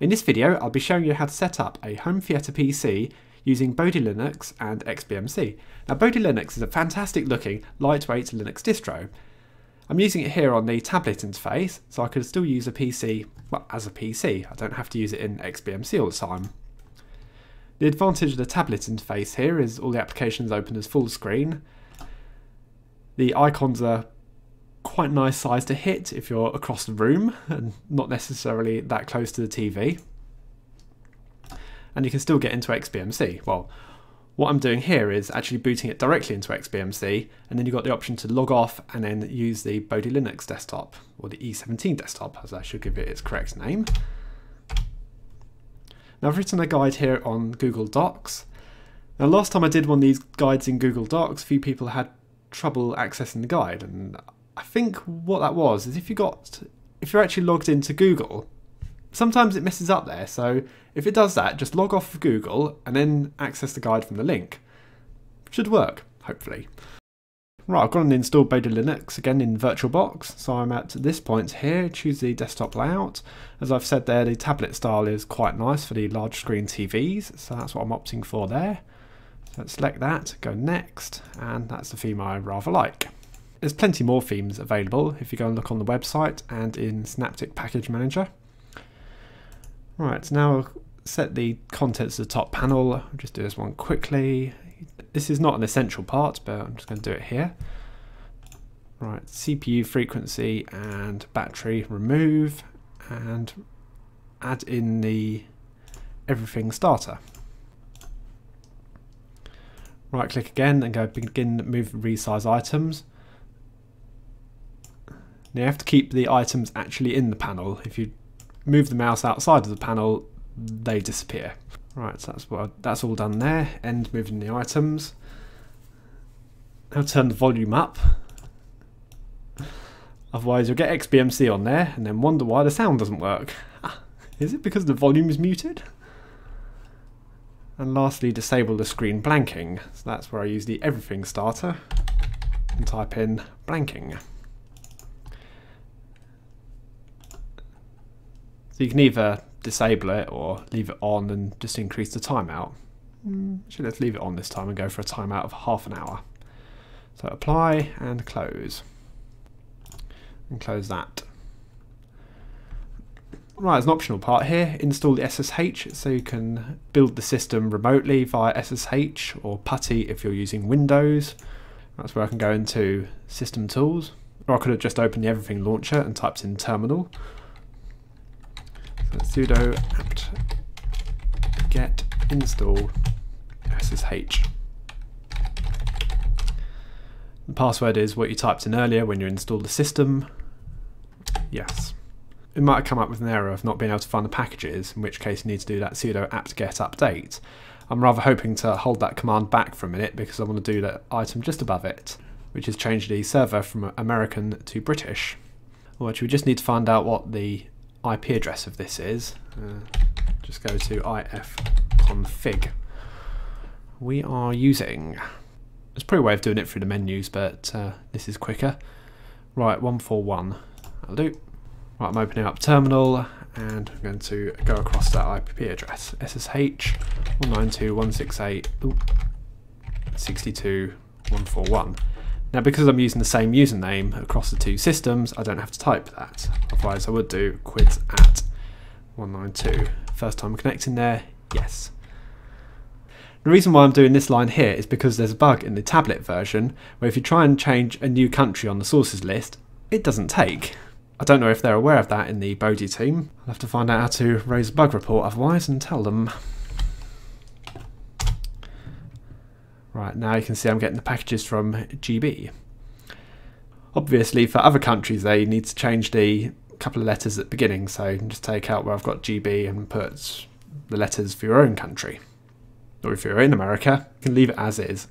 In this video, I'll be showing you how to set up a home theater PC using Bodhi Linux and XBMC. Now, Bodhi Linux is a fantastic looking, lightweight Linux distro. I'm using it here on the tablet interface, so I could still use a PC, well, as a PC. I don't have to use it in XBMC all the time. The advantage of the tablet interface here is all the applications open as full screen. The icons are quite nice size to hit if you're across the room and not necessarily that close to the TV. And you can still get into XBMC. Well, what I'm doing here is actually booting it directly into XBMC, and then you've got the option to log off and then use the Bodhi Linux desktop, or the E17 desktop, as I should give it its correct name. Now, I've written a guide here on Google Docs. Now, last time I did one of these guides in Google Docs, a few people had trouble accessing the guide, and I think what that was is if you're actually logged into Google, sometimes it messes up there. So if it does that, just log off of Google and then access the guide from the link. Should work, hopefully. Right, I've gone and installed Bodhi Linux again in VirtualBox. So I'm at this point here, choose the desktop layout. As I've said there, the tablet style is quite nice for the large screen TVs. So that's what I'm opting for there. So let's select that, go next, and that's the theme I rather like. There's plenty more themes available if you go and look on the website and in Synaptic Package Manager. Right, now I'll set the contents to the top panel. I'll just do this one quickly. This is not an essential part, but I'm just going to do it here. Right, CPU frequency and battery remove, and add in the everything starter. Right click again and go begin move resize items. Now you have to keep the items actually in the panel. If you move the mouse outside of the panel, they disappear. Right, so that's all done there. End moving the items. Now turn the volume up. Otherwise you'll get XBMC on there and then wonder why the sound doesn't work. Is it because the volume is muted? And lastly, disable the screen blanking. So that's where I use the everything starter and type in blanking. So you can either disable it or leave it on and just increase the timeout. Actually, let's leave it on this time and go for a timeout of half an hour. So apply and close. And close that. Right, there's an optional part here. Install the SSH, so you can build the system remotely via SSH or PuTTY if you're using Windows. That's where I can go into System Tools. Or I could have just opened the Everything Launcher and typed in terminal. Sudo apt get install ssh. The password is what you typed in earlier when you installed the system. Yes. It might have come up with an error of not being able to find the packages, in which case you need to do that sudo apt get update. I'm rather hoping to hold that command back for a minute because I want to do that item just above it, which is change the server from American to British. Which we just need to find out what the IP address of this is. Just go to ifconfig. We are using, there's probably a way of doing it through the menus, but this is quicker. Right, 141. That'll do. Right, I'm opening up terminal and I'm going to go across that IP address. SSH 192.168.62.141. Now, because I'm using the same username across the two systems, I don't have to type that. Otherwise, I would do quids at 192. First time connecting there, yes. The reason why I'm doing this line here is because there's a bug in the tablet version where if you try and change a new country on the sources list, it doesn't take. I don't know if they're aware of that in the Bodhi team. I'll have to find out how to raise a bug report otherwise and tell them. Right, now you can see I'm getting the packages from GB. Obviously, for other countries there, you need to change the couple of letters at the beginning, so you can just take out where I've got GB and put the letters for your own country. Or if you're in America, you can leave it as is.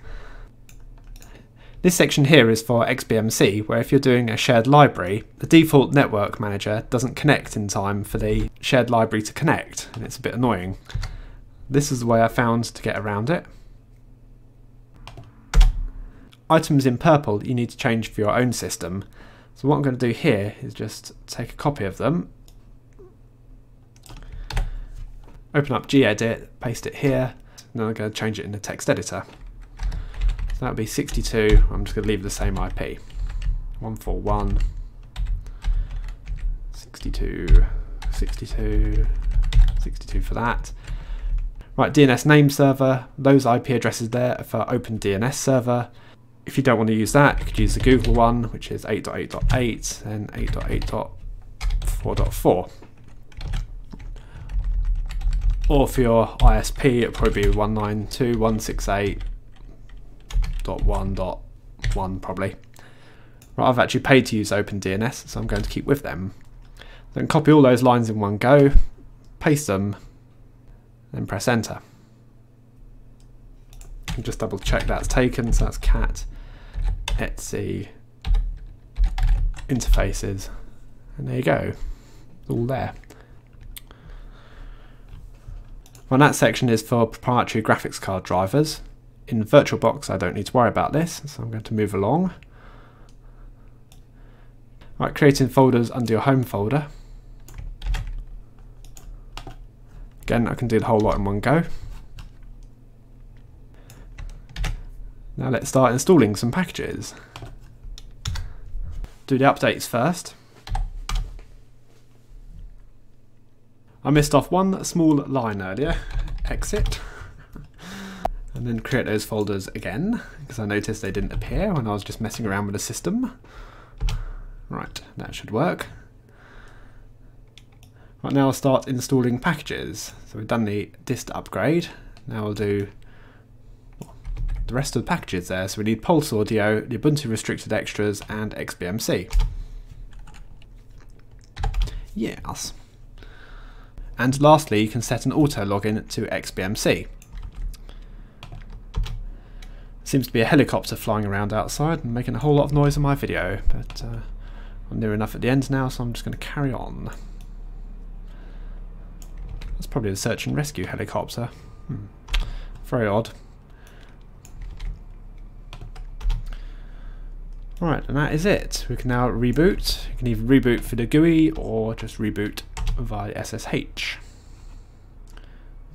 This section here is for XBMC, where if you're doing a shared library, the default network manager doesn't connect in time for the shared library to connect, and it's a bit annoying. This is the way I found to get around it. Items in purple you need to change for your own system. So what I'm going to do here is just take a copy of them open up gedit, paste it here, and then I'm going to change it in the text editor. So that would be 62, I'm just going to leave the same IP, 141, 62, 62, 62 for that. Right, DNS name server, those IP addresses there are for OpenDNS server. If you don't want to use that, you could use the Google one, which is 8.8.8 and 8.8.4.4. Or for your ISP, it'd probably be 192.168.1.1 probably. Right, I've actually paid to use OpenDNS, so I'm going to keep with them. Then copy all those lines in one go, paste them, then press enter. And just double check that's taken, so that's cat etc interfaces, and there you go, all there. Well, that section is for proprietary graphics card drivers. In VirtualBox I don't need to worry about this, so I'm going to move along. Right, creating folders under your home folder. Again, I can do the whole lot in one go. Now let's start installing some packages. Do the updates first. I missed off one small line earlier, exit, and then create those folders again, because I noticed they didn't appear when I was just messing around with the system. Right, that should work. Right, now I'll start installing packages. So we've done the dist upgrade. Now we'll do the rest of the packages there. So we need Pulse Audio, the Ubuntu Restricted Extras, and XBMC. Yes. And lastly, you can set an auto login to XBMC. Seems to be a helicopter flying around outside and making a whole lot of noise in my video, but I'm near enough at the end now, so I'm just going to carry on. That's probably the search and rescue helicopter. Very odd. Right, and that is it. We can now reboot. You can either reboot for the GUI or just reboot via SSH.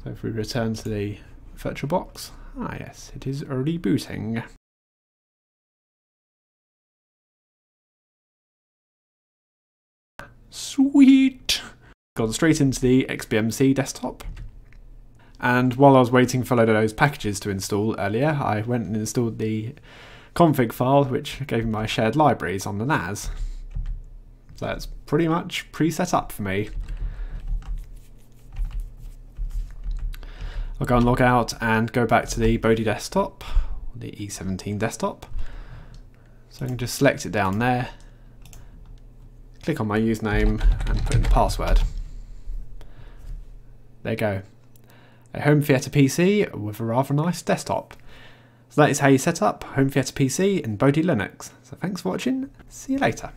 So if we return to the VirtualBox, ah yes, it is rebooting. Sweet! Gone straight into the XBMC desktop. And while I was waiting for a load of those packages to install earlier, I went and installed the config file, which gave me my shared libraries on the NAS. So that's pretty much pre-set up for me. I'll go and log out and go back to the Bodhi desktop, the E17 desktop. So I can just select it down there, click on my username and put in the password. There you go. A home theater PC with a rather nice desktop. So that is how you set up home theater PC in Bodhi Linux. So thanks for watching, see you later.